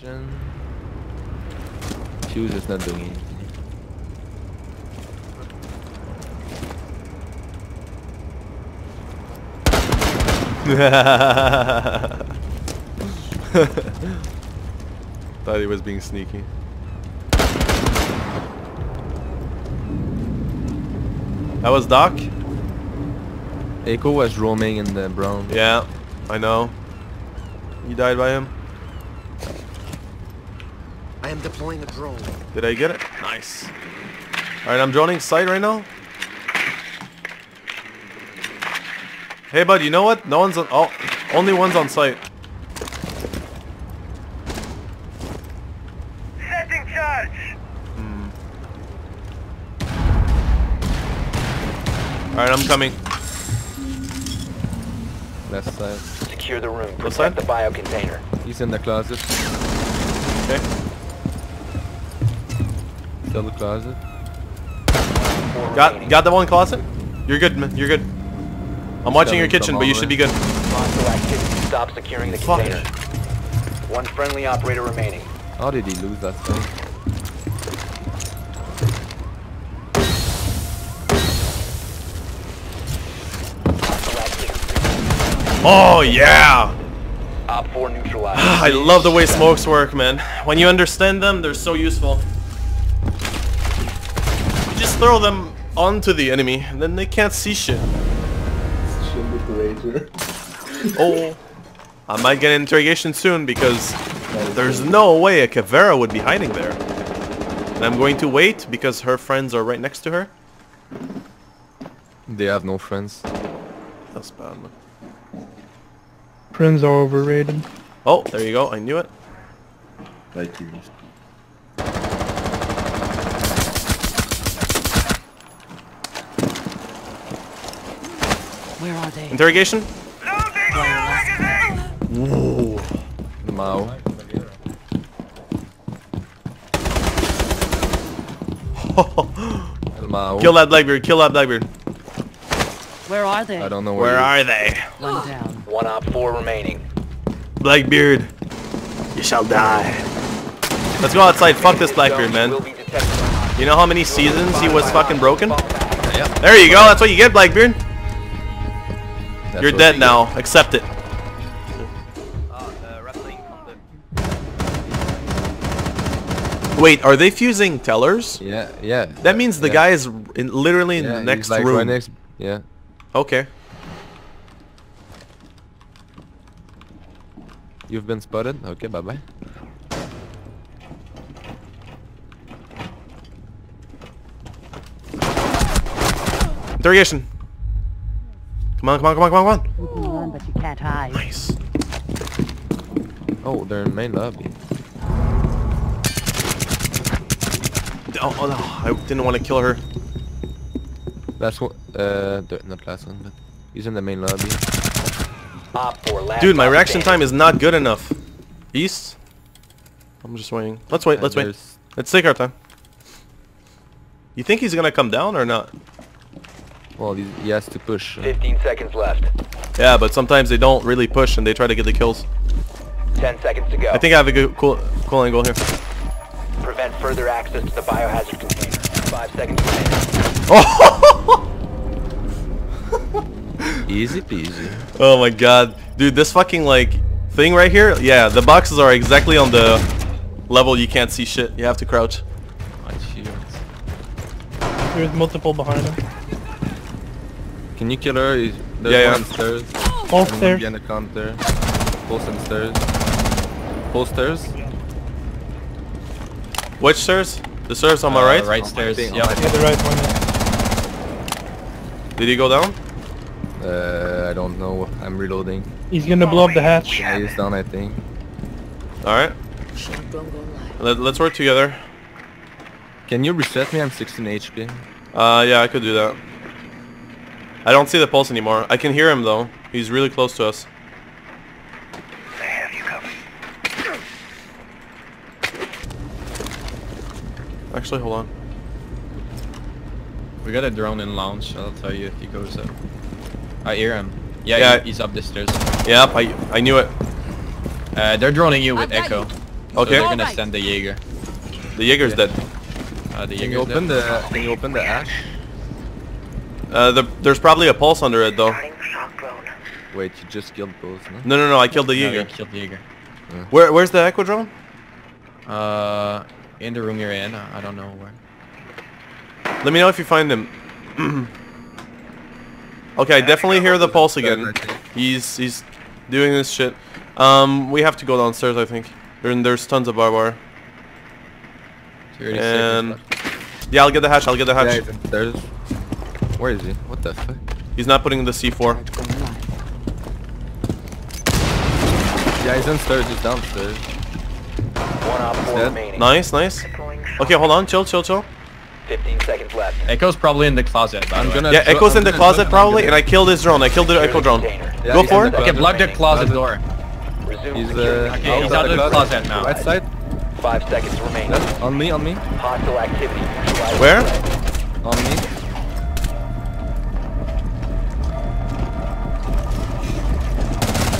Question. Fuse is not doing anything. Thought he was being sneaky. That was Doc? Echo was roaming in the brown. Yeah, I know. You died by him? I am deploying a drone. Did I get it? Nice. Alright, I'm droning sight right now. Hey bud, you know what? No one's on. Oh, only one's on site. Setting charge. All right, I'm coming. Left side. Secure the room. Left side. The bio container. He's in the closet. Okay. Still the closet. Got the one closet. You're good, man. You're good. I'm watching your kitchen, but you should be good. Hostile activity. Stop securing the container. One friendly operator remaining. How did he lose that thing? Oh yeah! Op 4 neutralized. I love the way smokes work, man. When you understand them, they're so useful. You just throw them onto the enemy, and then they can't see shit. Oh, I might get an interrogation soon because there's no way a Caveira would be hiding there. And I'm going to wait because her friends are right next to her. They have no friends. That's bad, man. Friends are overrated. Oh, there you go. I knew it. Thank you. Where are they? Interrogation? Ooh. Mao. Mao. Kill that Blackbeard, kill that Blackbeard. Where are they? I don't know where are they? One down. One op 4 remaining. Blackbeard, you shall die. Let's go outside, fuck this Blackbeard, man. You know how many seasons he was fucking broken? There you go, that's what you get, Blackbeard. That's You're dead now. Get. Accept it. Wait, are they fusing tellers? Yeah, yeah. That means the guy is literally in the next room. Right next, Okay. You've been spotted? Okay, bye-bye. Interrogation. Come on, come on, come on, come on, come on! You can run, but you can't hide. Nice. Oh, they're in main lobby. Oh, oh no, I didn't want to kill her. Last one, not last one, but he's in the main lobby. Dude, my reaction time is not good enough. East? I'm just waiting. Let's wait, let's wait. Let's take our time. You think he's gonna come down or not? Well, he has to push. 15 seconds left. Yeah, but sometimes they don't really push and they try to get the kills. 10 seconds to go. I think I have a good cool angle here. Prevent further access to the biohazard container. 5 seconds remaining. Oh! Easy peasy. Oh my god. Dude, this fucking like thing right here. Yeah, the boxes are exactly on the level you can't see shit. You have to crouch. There's multiple behind him. Can you kill her? There's one stairs. Both stairs. Behind the counter. Both some stairs. Both stairs. Which stairs? The stairs on my right? Right stairs. Yeah, the right one. Did he go down? I don't know. I'm reloading. He's gonna blow up the hatch. Yeah, he's down, I think. Alright. Let's work together. Can you reset me? I'm 16 HP. Yeah, I could do that. I don't see the pulse anymore. I can hear him though. He's really close to us. I have you covered. Actually, hold on. We got a drone in lounge. I'll tell you if he goes up. I hear him. Yeah, he's up the stairs. Yep, I knew it. They're droning you with Echo. Okay. So they're gonna send the Jaeger. The Jaeger's dead. Can you open the ash? There's probably a pulse under it though. Wait, you just killed both, no? No, no, no, I killed the Jaeger. No, you killed the Jaeger. Yeah. Where's the Equidrome? In the room you're in, I don't know where. Let me know if you find him. Okay, I definitely hear the pulse again. He's doing this shit. We have to go downstairs, I think. There's tons of barbed wire. And yeah, I'll get the hatch. I'll get the hatch. Yeah, there's... Where is he? What the fuck? He's not putting the C4. Yeah, he's downstairs. He's downstairs. Nice, nice. Okay, hold on. Chill, chill, chill. 15 seconds left. Echo's probably in the closet. Yeah, Echo's in the closet probably, and I killed his drone. I killed the Echo drone. Go for it. Okay, block the closet door. Okay, he's out of the closet now. Right side. 5 seconds remaining. On me, on me. Hostile activity. Where? On me.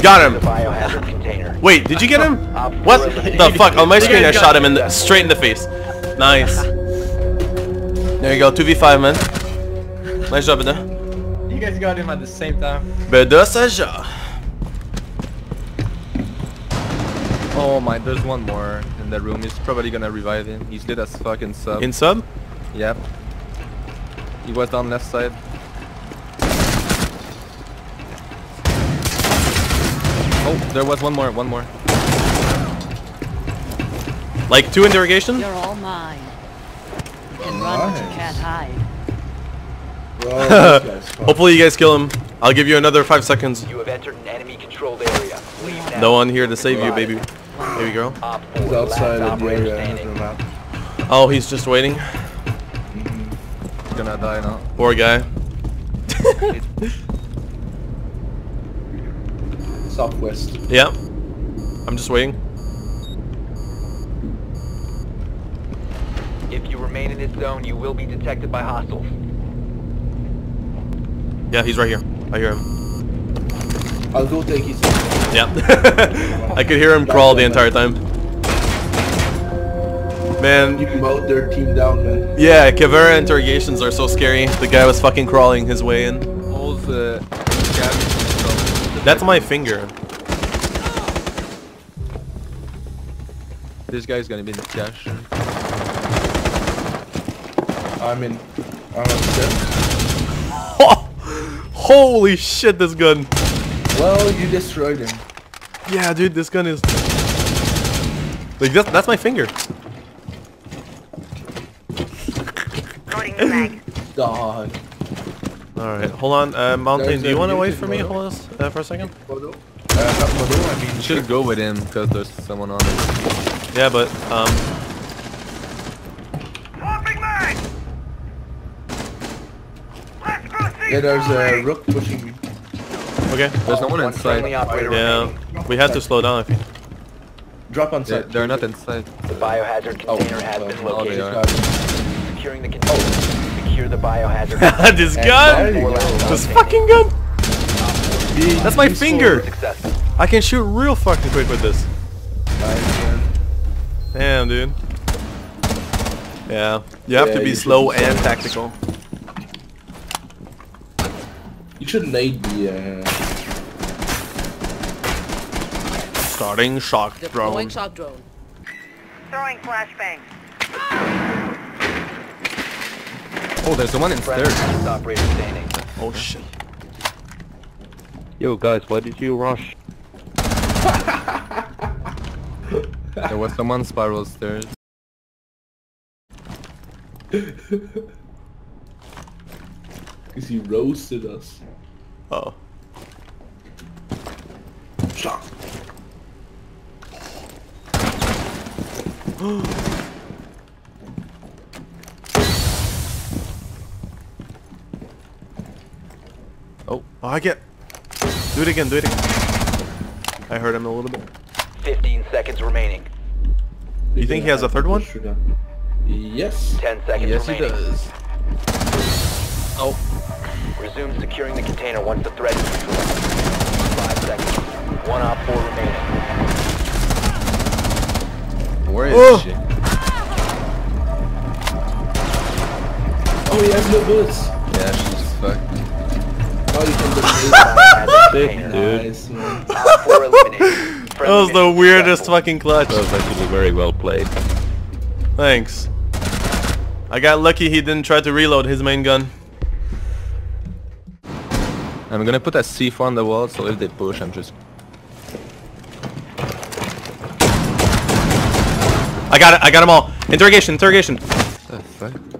Got him. Wait, did you get him? What the fuck? On my screen, I shot him straight in the face. Nice. There you go. 2v5, man. Nice job, Bedah. You guys got him at the same time. Bedah Saja. Oh my, there's one more in that room. He's probably gonna revive him. He's lit as fuck in sub. In sub? Yep. He was down left side. Oh, there was one more. Like two interrogation? You're all mine. You can run but you can't hide. Bro, hopefully you guys kill him. I'll give you another 5 seconds. You have entered an enemy controlled area. No one here to save you, baby. Here we go. He's outside of the area. Oh, he's just waiting. He's gonna die now. Poor guy. Southwest. Yeah. I'm just waiting. If you remain in this zone, you will be detected by hostiles. Yeah, he's right here. I hear him. I'll go take his... Yeah. I could hear him crawl the entire time. Man. You mowed their team down, man. Yeah, Caveira interrogations are so scary. The guy was fucking crawling his way in. That's my finger. This guy's gonna be in the cache. I'm upset. Holy shit, this gun. Well, you destroyed him. Yeah, dude, this gun is... Like, that's my finger. Dog. Alright, hold on. Mountain, do you want to wait for me? Hold on for a second. I mean, you should go with him, because there's someone on it. Yeah, but... Yeah, there's a Rook pushing me. Okay, there's no one inside. Yeah, we have to slow down. I think. Drop on site. They're not inside. The biohazard container has been located. Securing the container. Secure the biohazard. This gun! This fucking gun! That's my finger! I can shoot real fucking quick with this. Damn, dude. Yeah, you have to be slow and tactical. You should nade the starting shock drone. Deploying shock drone. Throwing flashbang. Oh, there's the one in third. Oh shit. Yo guys, why did you rush? There was someone spiral stairs. Because he roasted us. Oh. Shot. Oh, I get... Do it again, do it again. I heard him a little bit. 15 seconds remaining. You think he has a third one? Yes. 10 seconds remaining. Yes, he does. Oh. Resume securing the container once the threat is neutralized. 5 seconds. 1 op 4 remaining. Oh shit. Oh, he has no bullets. Yeah, she's fucked. Oh, you can just do that. That was the weirdest fucking clutch. That was actually very well played. Thanks. I got lucky he didn't try to reload his main gun. I'm gonna put a C4 on the wall, so if they push, I'm just... I got it! I got them all! Interrogation! Interrogation! What the fuck?